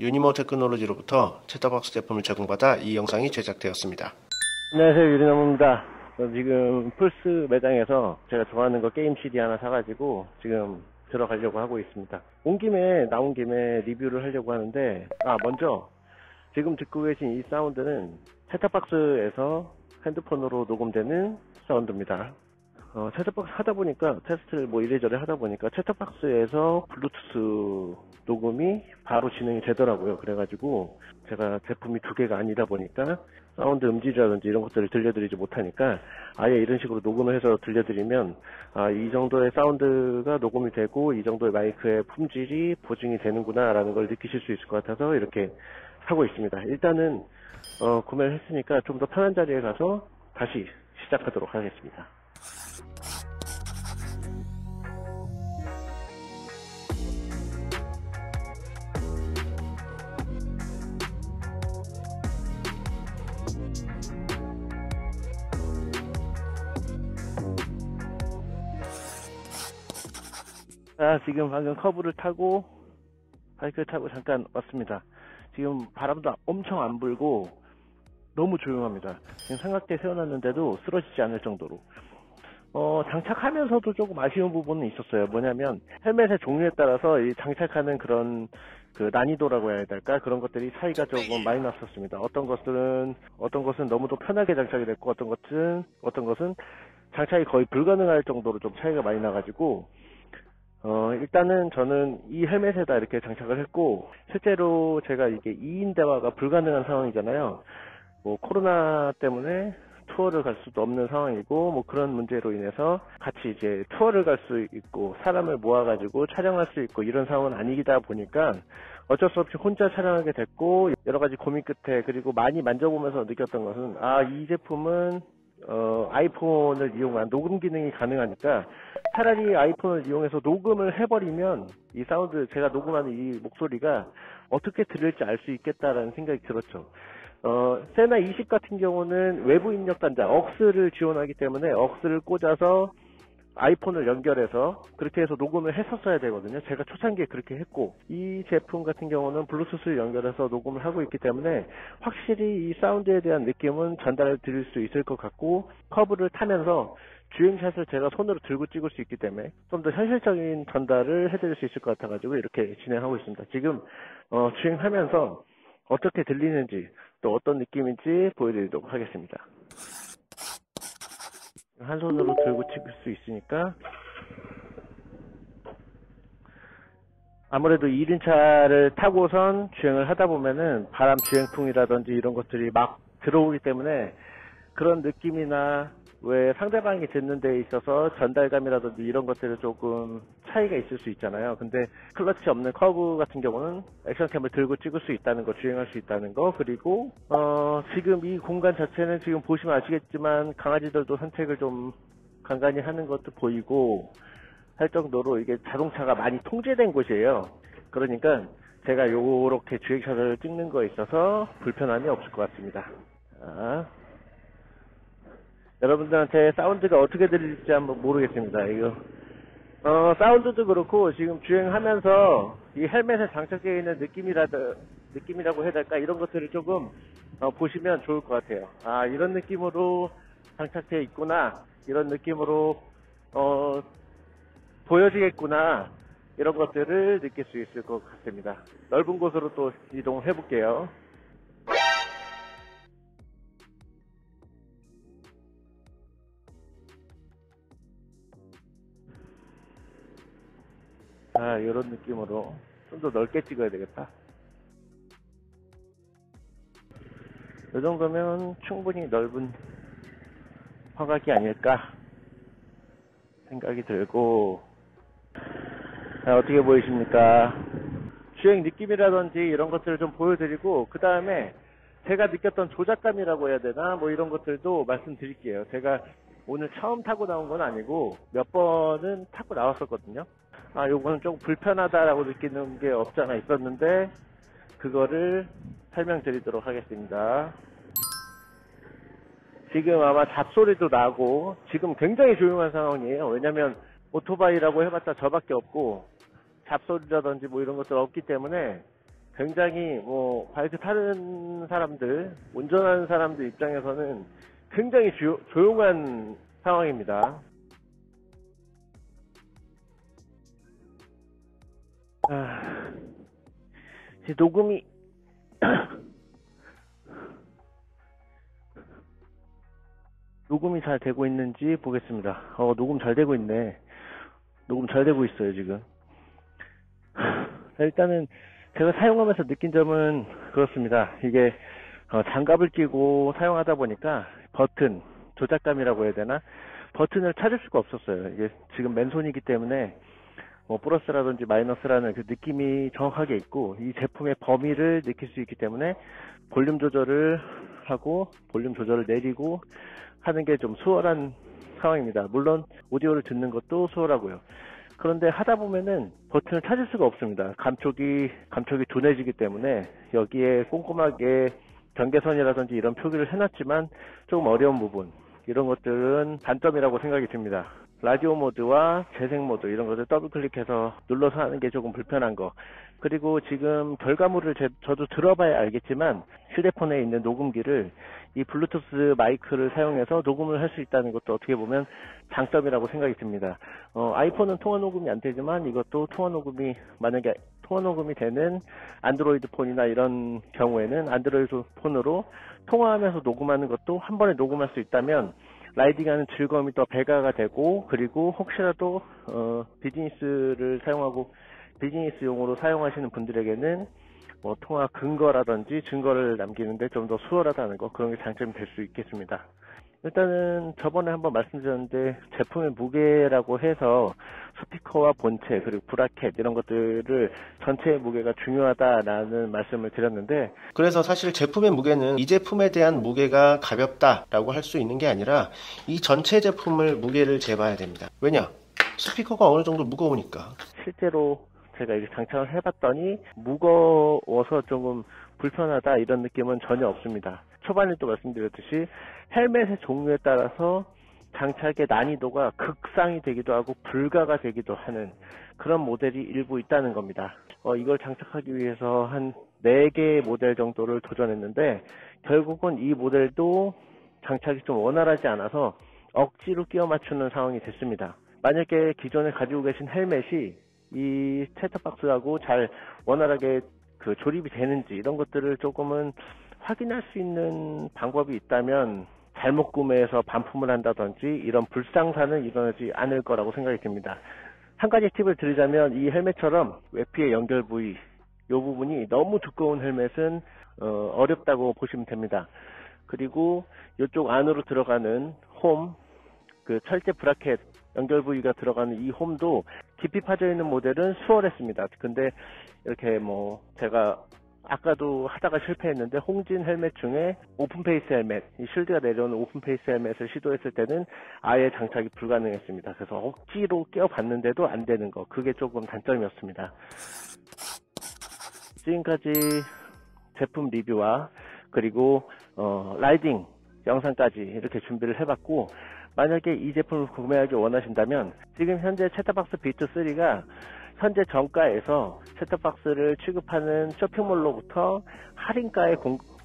유니모 테크놀로지로부터 채터박스 제품을 제공받아 이 영상이 제작되었습니다. 안녕하세요, 유니모입니다. 지금 플스 매장에서 제가 좋아하는 거 게임 CD 하나 사가지고 지금 들어가려고 하고 있습니다. 온 김에 나온 김에 리뷰를 하려고 하는데 먼저 지금 듣고 계신 이 사운드는 채터박스에서 핸드폰으로 녹음되는 사운드입니다. 채터박스 하다보니까 테스트를 이래저래 하다보니까 채터박스에서 블루투스 녹음이 바로 진행이 되더라고요. 그래가지고 제가 제품이 두 개가 아니다 보니까 사운드 음질이라든지 이런 것들을 들려드리지 못하니까 아예 이런 식으로 녹음을 해서 들려드리면 이 정도의 사운드가 녹음이 되고 이 정도의 마이크의 품질이 보증이 되는구나 라는 걸 느끼실 수 있을 것 같아서 이렇게 하고 있습니다. 일단은 구매를 했으니까 좀 더 편한 자리에 가서 다시 시작하도록 하겠습니다. 자, 지금 방금 커브를 타고 바이크를 타고 잠깐 왔습니다. 지금 바람도 엄청 안 불고 너무 조용합니다. 지금 삼각대 세워놨는데도 쓰러지지 않을 정도로 장착하면서도 조금 아쉬운 부분은 있었어요. 뭐냐면 헬멧의 종류에 따라서 이 장착하는 그런 그 난이도라고 해야 될까, 그런 것들이 차이가 조금 많이 났었습니다. 어떤 것은 너무도 편하게 장착이 됐고 어떤 것은 장착이 거의 불가능할 정도로 좀 차이가 많이 나가지고 일단은 저는 이 헬멧에다 이렇게 장착을 했고, 실제로 제가 이게 2인 대화가 불가능한 상황이잖아요. 코로나 때문에 투어를 갈 수도 없는 상황이고, 그런 문제로 인해서 같이 이제 투어를 갈 수 있고, 사람을 모아가지고 촬영할 수 있고, 이런 상황은 아니다 보니까 어쩔 수 없이 혼자 촬영하게 됐고, 여러 가지 고민 끝에, 그리고 많이 만져보면서 느꼈던 것은, 이 제품은 아이폰을 이용한 녹음 기능이 가능하니까 차라리 아이폰을 이용해서 녹음을 해버리면 이 사운드, 제가 녹음하는 이 목소리가 어떻게 들릴지 알 수 있겠다라는 생각이 들었죠. 세나 20 같은 경우는 외부 입력 단자 억스를 지원하기 때문에 억스를 꽂아서 아이폰을 연결해서 그렇게 해서 녹음을 했었어야 되거든요. 제가 초창기에 그렇게 했고, 이 제품 같은 경우는 블루투스를 연결해서 녹음을 하고 있기 때문에 확실히 이 사운드에 대한 느낌은 전달을 드릴 수 있을 것 같고, 커브를 타면서 주행샷을 제가 손으로 들고 찍을 수 있기 때문에 좀 더 현실적인 전달을 해드릴 수 있을 것 같아가지고 이렇게 진행하고 있습니다. 지금 주행하면서 어떻게 들리는지 또 어떤 느낌인지 보여드리도록 하겠습니다. 한 손으로 들고 찍을 수 있으니까 아무래도 2륜차를 타고선 주행을 하다 보면은 바람 주행풍이라든지 이런 것들이 막 들어오기 때문에 그런 느낌이나 왜 상대방이 듣는 데 있어서 전달감이라든지 이런 것들이 조금 차이가 있을 수 있잖아요. 근데 클러치 없는 커브 같은 경우는 액션캠을 들고 찍을 수 있다는 거, 주행할 수 있다는 거, 그리고 지금 이 공간 자체는 지금 보시면 아시겠지만 강아지들도 산책을 좀 간간히 하는 것도 보이고 할 정도로 이게 자동차가 많이 통제된 곳이에요. 그러니까 제가 요렇게 주행샷을 찍는 거에 있어서 불편함이 없을 것 같습니다. 자, 여러분들한테 사운드가 어떻게 들릴지 한번 모르겠습니다. 이거 사운드도 그렇고 지금 주행하면서 이 헬멧에 장착되어 있는 느낌이라고 해야 될까, 이런 것들을 조금 보시면 좋을 것 같아요. 이런 느낌으로 장착되어 있구나, 이런 느낌으로 보여지겠구나, 이런 것들을 느낄 수 있을 것 같습니다. 넓은 곳으로 또 이동해 볼게요. 이런 느낌으로 좀 더 넓게 찍어야 되겠다. 이 정도면 충분히 넓은 화각이 아닐까 생각이 들고, 어떻게 보이십니까? 주행 느낌이라든지 이런 것들을 좀 보여드리고, 그 다음에 제가 느꼈던 조작감이라고 해야 되나, 이런 것들도 말씀드릴게요. 제가 오늘 처음 타고 나온 건 아니고 몇 번은 타고 나왔었거든요. 아, 요거는 조금 불편하다라고 느끼는 게 없지 않아 있었는데 그거를 설명드리도록 하겠습니다. 지금 아마 잡소리도 나고 지금 굉장히 조용한 상황이에요. 왜냐면 오토바이라고 해봤자 저밖에 없고 잡소리라든지 뭐 이런 것들 없기 때문에 굉장히 뭐 바이크 타는 사람들, 운전하는 사람들 입장에서는 굉장히 조용한 상황입니다. 아, 이제 녹음이 녹음이 잘 되고 있는지 보겠습니다. 녹음 잘 되고 있네. 녹음 잘 되고 있어요 지금. 일단은 제가 사용하면서 느낀 점은 그렇습니다. 이게 장갑을 끼고 사용하다 보니까 버튼, 조작감이라고 해야 되나? 버튼을 찾을 수가 없었어요. 이게 지금 맨손이기 때문에 뭐 플러스라든지 마이너스라는 그 느낌이 정확하게 있고 이 제품의 범위를 느낄 수 있기 때문에 볼륨 조절을 하고 볼륨 조절을 내리고 하는 게 좀 수월한 상황입니다. 물론 오디오를 듣는 것도 수월하고요. 그런데 하다 보면은 버튼을 찾을 수가 없습니다. 감촉이 둔해지기 때문에 여기에 꼼꼼하게 경계선이라든지 이런 표기를 해놨지만 조금 어려운 부분, 이런 것들은 단점이라고 생각이 듭니다. 라디오 모드와 재생 모드 이런 것을 더블 클릭해서 눌러서 하는 게 조금 불편한 거, 그리고 지금 결과물을 저도 들어봐야 알겠지만 휴대폰에 있는 녹음기를 이 블루투스 마이크를 사용해서 녹음을 할 수 있다는 것도 어떻게 보면 장점이라고 생각이 듭니다. 아이폰은 통화 녹음이 안 되지만 이것도 통화 녹음이, 만약에 통화 녹음이 되는 안드로이드 폰이나 이런 경우에는 안드로이드 폰으로 통화하면서 녹음하는 것도 한 번에 녹음할 수 있다면 라이딩하는 즐거움이 더 배가가 되고, 그리고 혹시라도 비즈니스를 사용하고 비즈니스용으로 사용하시는 분들에게는 뭐 통화 근거라든지 증거를 남기는데 좀 더 수월하다는 거, 그런 게 장점이 될 수 있겠습니다. 일단은 저번에 한번 말씀드렸는데 제품의 무게라고 해서 스피커와 본체 그리고 브라켓 이런 것들을 전체의 무게가 중요하다라는 말씀을 드렸는데, 그래서 사실 제품의 무게는 이 제품에 대한 무게가 가볍다라고 할 수 있는 게 아니라 이 전체 제품을 무게를 재봐야 됩니다. 왜냐? 스피커가 어느 정도 무거우니까. 실제로 제가 이렇게 장착을 해봤더니 무거워서 조금 불편하다 이런 느낌은 전혀 없습니다. 초반에 또 말씀드렸듯이 헬멧의 종류에 따라서 장착의 난이도가 극상이 되기도 하고 불가가 되기도 하는 그런 모델이 일부 있다는 겁니다. 이걸 장착하기 위해서 한 4개의 모델 정도를 도전했는데 결국은 이 모델도 장착이 좀 원활하지 않아서 억지로 끼워 맞추는 상황이 됐습니다. 만약에 기존에 가지고 계신 헬멧이 이 채터박스하고 잘 원활하게 그 조립이 되는지 이런 것들을 조금은 확인할 수 있는 방법이 있다면 잘못 구매해서 반품을 한다든지 이런 불상사는 일어나지 않을 거라고 생각이 듭니다. 한 가지 팁을 드리자면 이 헬멧처럼 외피의 연결 부위 이 부분이 너무 두꺼운 헬멧은 어렵다고 보시면 됩니다. 그리고 이쪽 안으로 들어가는 홈, 그 철제 브라켓 연결 부위가 들어가는 이 홈도 깊이 파져 있는 모델은 수월했습니다. 근데 이렇게 뭐 제가 아까도 하다가 실패했는데 홍진 헬멧 중에 오픈페이스 헬멧, 이 쉴드가 내려오는 오픈페이스 헬멧을 시도했을 때는 아예 장착이 불가능했습니다. 그래서 억지로 껴봤는데도 안 되는 거, 그게 조금 단점이었습니다. 지금까지 제품 리뷰와 그리고 라이딩 영상까지 이렇게 준비를 해봤고, 만약에 이 제품을 구매하기 원하신다면 지금 현재 채터박스 비트3가 현재 정가에서 셋톱박스를 취급하는 쇼핑몰로부터 할인가에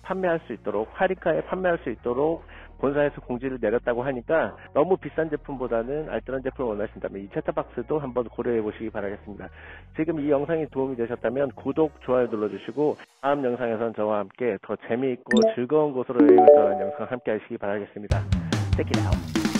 판매할 수 있도록, 할인가에 판매할 수 있도록 본사에서 공지를 내렸다고 하니까 너무 비싼 제품보다는 알뜰한 제품을 원하신다면 이 셋톱박스도 한번 고려해 보시기 바라겠습니다. 지금 이 영상이 도움이 되셨다면 구독, 좋아요 눌러주시고 다음 영상에선 저와 함께 더 재미있고 즐거운 곳으로 여행을 떠나는 영상 함께 하시기 바라겠습니다. Check it out.